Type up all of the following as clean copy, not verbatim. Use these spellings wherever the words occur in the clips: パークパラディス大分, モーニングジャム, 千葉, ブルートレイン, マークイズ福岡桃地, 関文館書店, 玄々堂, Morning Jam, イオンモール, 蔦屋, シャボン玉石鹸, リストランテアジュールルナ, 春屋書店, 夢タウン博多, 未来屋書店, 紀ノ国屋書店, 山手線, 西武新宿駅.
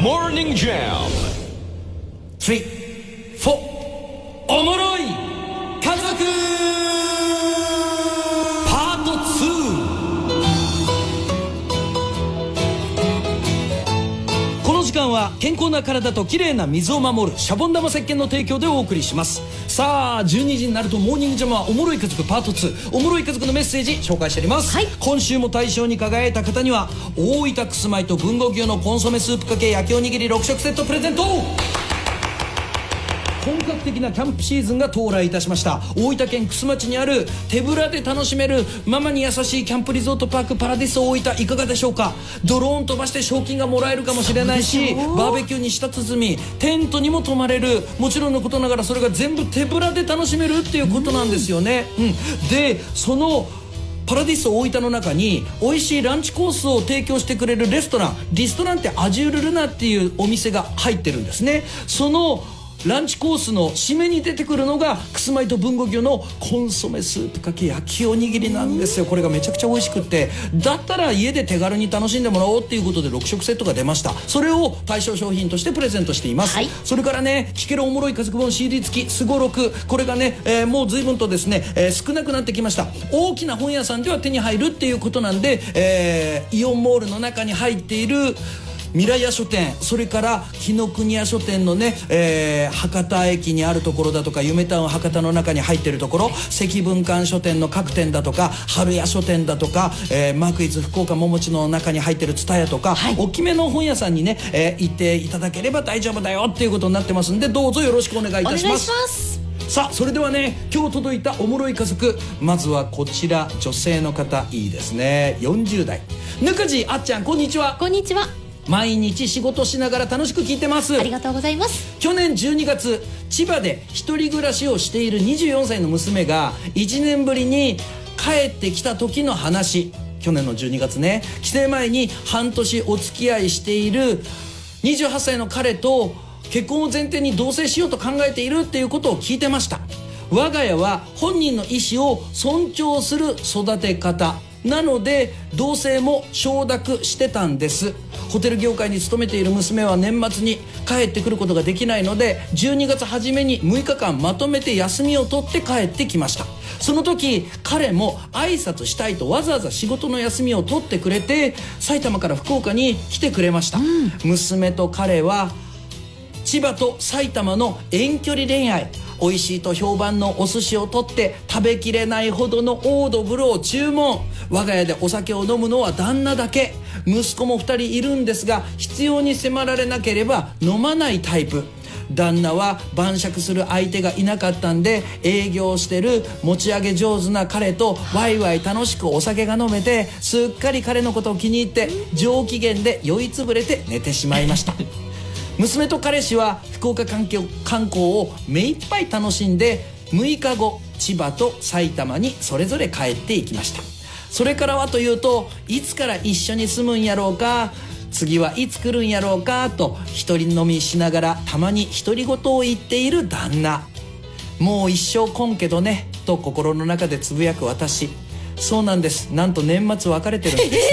Morning Jam 3、4、おもろい家族パート2。この時間は健康な体と綺麗な水を守るシャボン玉石鹸の提供でお送りします。さあ12時になるとモーニングジャムはおもろい家族パート2、おもろい家族のメッセージ紹介しております、はい、今週も大賞に輝いた方には大分くすまいと豊後牛のコンソメスープかけ焼きおにぎり6食セットプレゼント。本格的なキャンプシーズンが到来いたしました。大分県玖珠町にある手ぶらで楽しめるママに優しいキャンプリゾートパークパラディス大分、いかがでしょうか。ドローン飛ばして賞金がもらえるかもしれないし、バーベキューに舌包み、テントにも泊まれる、もちろんのことながらそれが全部手ぶらで楽しめるっていうことなんですよね、でそのパラディス大分の中に美味しいランチコースを提供してくれるレストラン、リストランテアジュールルナっていうお店が入ってるんですね。そのランチコースの締めに出てくるのがくすまいと豊後牛のコンソメスープかけ焼きおにぎりなんですよ。これがめちゃくちゃ美味しくって、だったら家で手軽に楽しんでもらおうっていうことで6食セットが出ました。それを対象商品としてプレゼントしています、はい、それからね、聴けるおもろい家族本 CD 付きすごろく、これがね、もう随分とですね、少なくなってきました。大きな本屋さんでは手に入るっていうことなんで、イオンモールの中に入っている未来屋書店、それから紀ノ国屋書店のね、博多駅にあるところだとか、夢タウン博多の中に入ってるところ、関文館書店の各店だとか、春屋書店だとか、マークイズ福岡桃地の中に入ってる蔦屋とか、はい、大きめの本屋さんにね、行っていただければ大丈夫だよっていうことになってますんで、どうぞよろしくお願いいたします。お願いします。さあそれではね、今日届いたおもろい家族、まずはこちら、女性の方、いいですね、40代中地あっちゃん、こんにちは。こんにちは。毎日仕事しながら楽しく聞いてます。ありがとうございます。去年12月、千葉で一人暮らしをしている24歳の娘が1年ぶりに帰ってきた時の話、去年の12月ね、帰省前に半年お付き合いしている28歳の彼と結婚を前提に同棲しようと考えているっていうことを聞いてました。我が家は本人の意思を尊重する育て方なので同棲も承諾してたんです。ホテル業界に勤めている娘は年末に帰ってくることができないので、12月初めに6日間まとめて休みを取って帰ってきました。その時彼も挨拶したいとわざわざ仕事の休みを取ってくれて、埼玉から福岡に来てくれました、娘と彼は千葉と埼玉の遠距離恋愛、美味しいと評判のお寿司を取って食べきれないほどのオードブルを注文。我が家でお酒を飲むのは旦那だけ、息子も2人いるんですが必要に迫られなければ飲まないタイプ。旦那は晩酌する相手がいなかったんで、営業してる持ち上げ上手な彼とワイワイ楽しくお酒が飲めて、すっかり彼のことを気に入って上機嫌で酔いつぶれて寝てしまいました娘と彼氏は福岡観光を目いっぱい楽しんで、6日後千葉と埼玉にそれぞれ帰っていきました。それからはというと、いつから一緒に住むんやろうか、次はいつ来るんやろうかと一人飲みしながらたまに独り言を言っている旦那。もう一生来んけどねと心の中でつぶやく私。そうなんです、なんと年末別れてるんです、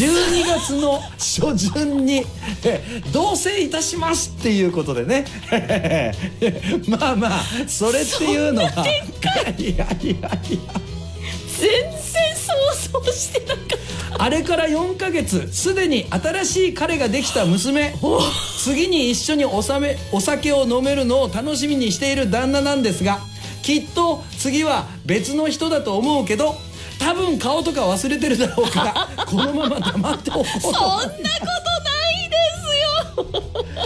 12月の初旬に同棲いたしますっていうことでねまあまあそれっていうのは、そんな展開全然想像してなかったあれから4ヶ月、すでに新しい彼ができた娘次に一緒にお酒を飲めるのを楽しみにしている旦那なんですが、きっと次は別の人だと思うけど多分顔とか忘れてるだろうからこのまま黙っておこうそんなことないで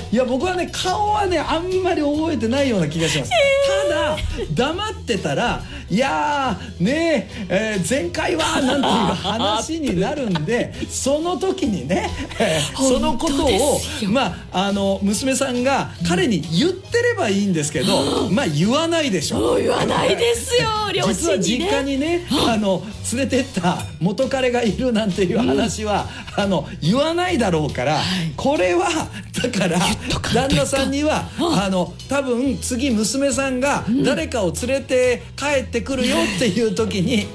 すよいや僕はね、顔はねあんまり覚えてないような気がします、ただ黙ってたら「いやーねえ、前回は」なんていう話になるんでその時にね、そのことを娘さんが彼に言ってればいいんですけど、まあ言わないでしょ。言わないですよ。実は実家にね、連れてった元彼がいるなんていう話は言わないだろうから、これはしたから旦那さんには多分次娘さんが誰かを連れて帰ってくるよっていう時に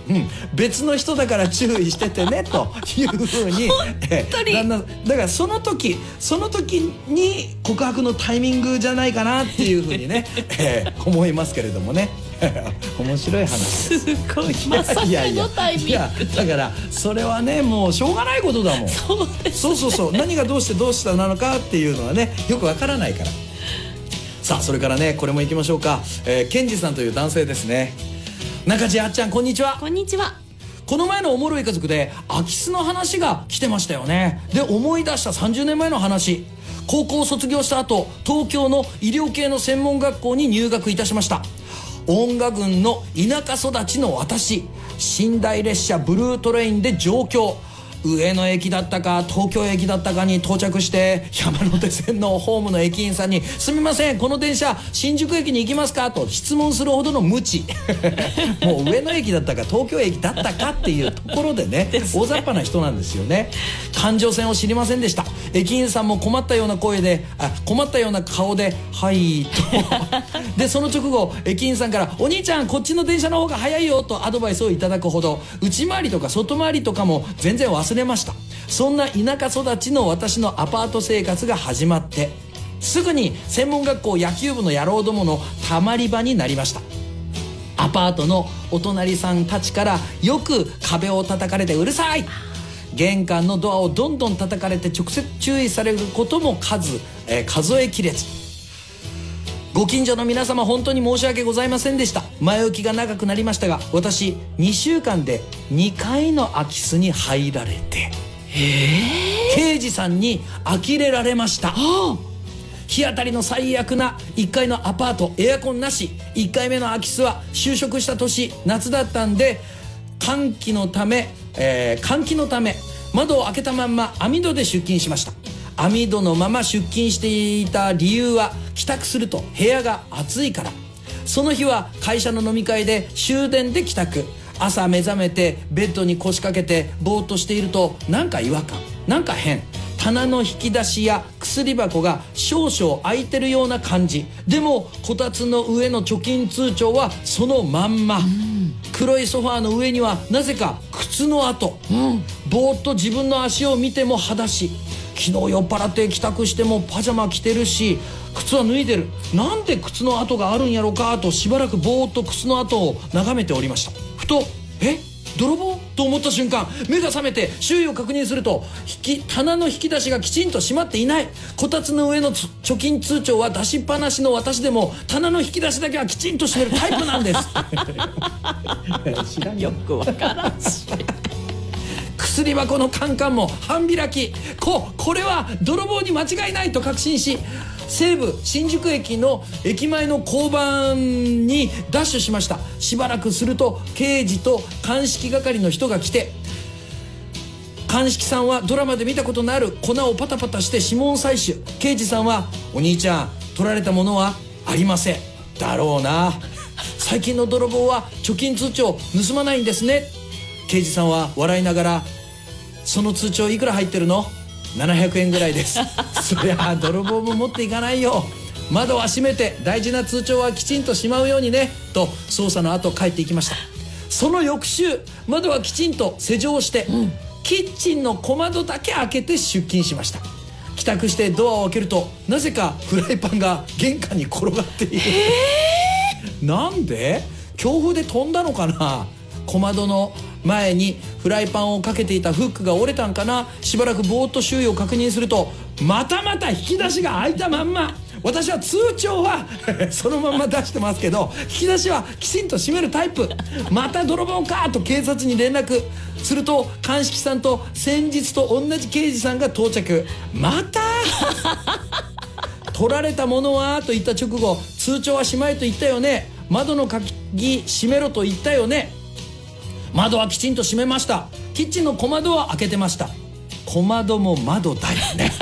別の人だから注意しててねというふうにだからその時に告白のタイミングじゃないかなっていうふうにね思いますけれどもね。面白い話すごいまさかのタイミング。いやだからそれはねもうしょうがないことだもん。そうですね、そうそうそう、何がどうしたなのかっていうのはねよくわからないから。さあそれからねこれもいきましょうか。ケンジさんという男性ですね。中地あっちゃんこんにちは。こんにちは。この前のおもろい家族で空き巣の話が来てましたよね。で思い出した30年前の話。高校を卒業した後東京の医療系の専門学校に入学いたしました。音楽群の田舎育ちの私、寝台列車ブルートレインで上京、上野駅だったか東京駅だったかに到着して山手線のホームの駅員さんに「すみませんこの電車新宿駅に行きますか?」と質問するほどの無知もう上野駅だったか東京駅だったかっていうところでね大雑把な人なんですよね。環状線を知りませんでした。駅員さんも困ったような顔で「はい」とでその直後駅員さんから「お兄ちゃんこっちの電車の方が早いよ」とアドバイスをいただくほど内回りとか外回りとかも全然忘れました。そんな田舎育ちの私のアパート生活が始まってすぐに専門学校野球部の野郎どものたまり場になりました。アパートのお隣さんたちからよく壁を叩かれてうるさい、玄関のドアをどんどん叩かれて直接注意されることも数えきれず、ご近所の皆様本当に申し訳ございませんでした。前置きが長くなりましたが私2週間で2回の空き巣に入られて刑事さんに呆れられました。日当たりの最悪な1階のアパートエアコンなし。1回目の空き巣は就職した年夏だったんで換気のため窓を開けたまんま網戸で出勤しました。網戸のまま出勤していた理由は帰宅すると部屋が暑いから。その日は会社の飲み会で終電で帰宅。朝目覚めてベッドに腰掛けてぼーっとしているとなんか違和感、なんか変。棚の引き出しや薬箱が少々開いてるような感じ。でもこたつの上の貯金通帳はそのまんま。黒いソファーの上にはなぜか靴の跡。ぼーっと自分の足を見ても裸足。昨日酔っ払って帰宅してもパジャマ着てるし靴は脱いでる。なんで靴の跡があるんやろかとしばらくぼーっと靴の跡を眺めておりました。ふと泥棒と思った瞬間目が覚めて周囲を確認すると棚の引き出しがきちんと閉まっていない。こたつの上の貯金通帳は出しっぱなしの私でも棚の引き出しだけはきちんとしてるタイプなんです知らんよくわからんし薬箱のカンカンも半開き。これは泥棒に間違いないと確信し西武新宿駅の駅前の交番にダッシュしました。しばらくすると刑事と鑑識係の人が来て、鑑識さんはドラマで見たことのある粉をパタパタして指紋採取。刑事さんは「お兄ちゃん取られたものはありません」だろうな、最近の泥棒は貯金通帳盗まないんですね。刑事さんは笑いながら「その通帳いくら入ってるの?」700円ぐらいですそりゃ泥棒も持っていかないよ、窓は閉めて大事な通帳はきちんとしまうようにねと捜査の後帰っていきました。その翌週窓はきちんと施錠して、キッチンの小窓だけ開けて出勤しました。帰宅してドアを開けるとなぜかフライパンが玄関に転がっているなんで強風で飛んだのかな。小窓の前にフライパンをかけていたフックが折れたんかな。しばらくぼーっと周囲を確認するとまた引き出しが開いたまんま。私は通帳はそのまんま出してますけど引き出しはきちんと閉めるタイプ。また泥棒かと警察に連絡すると鑑識さんと先日と同じ刑事さんが到着。また取られたものはと言った直後、通帳はしまいと言ったよね、窓の鍵閉めろと言ったよね。窓はきちんと閉めました。キッチンの小窓は開けてました。小窓も窓だよね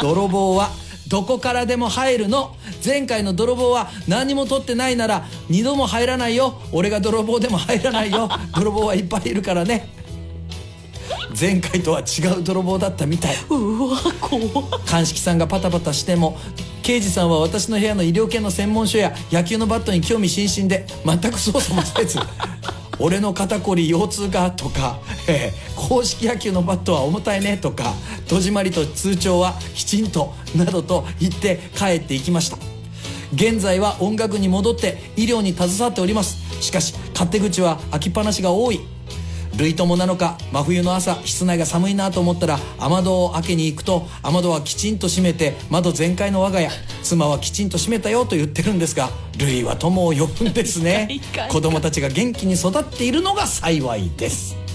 泥棒はどこからでも入るの。前回の泥棒は何も取ってないなら二度も入らないよ、俺が泥棒でも入らないよ、泥棒はいっぱいいるからね。前回とは違う泥棒だったみたい。うわ怖。鑑識さんがパタパタしても刑事さんは私の部屋の医療系の専門書や野球のバットに興味津々で全く操作もせず俺の肩こり腰痛がとか、公式野球のバットは重たいねとか、戸締まりと通帳はきちんとなどと言って帰っていきました。現在は音楽に戻って医療に携わっております。しかし勝手口は開きっぱなしが多い。類友なのか真冬の朝、室内が寒いなと思ったら雨戸を開けに行くと、雨戸はきちんと閉めて窓全開の我が家、妻はきちんと閉めたよと言ってるんですが、類は友を呼ぶんですね。子供たちが元気に育っているのが幸いです。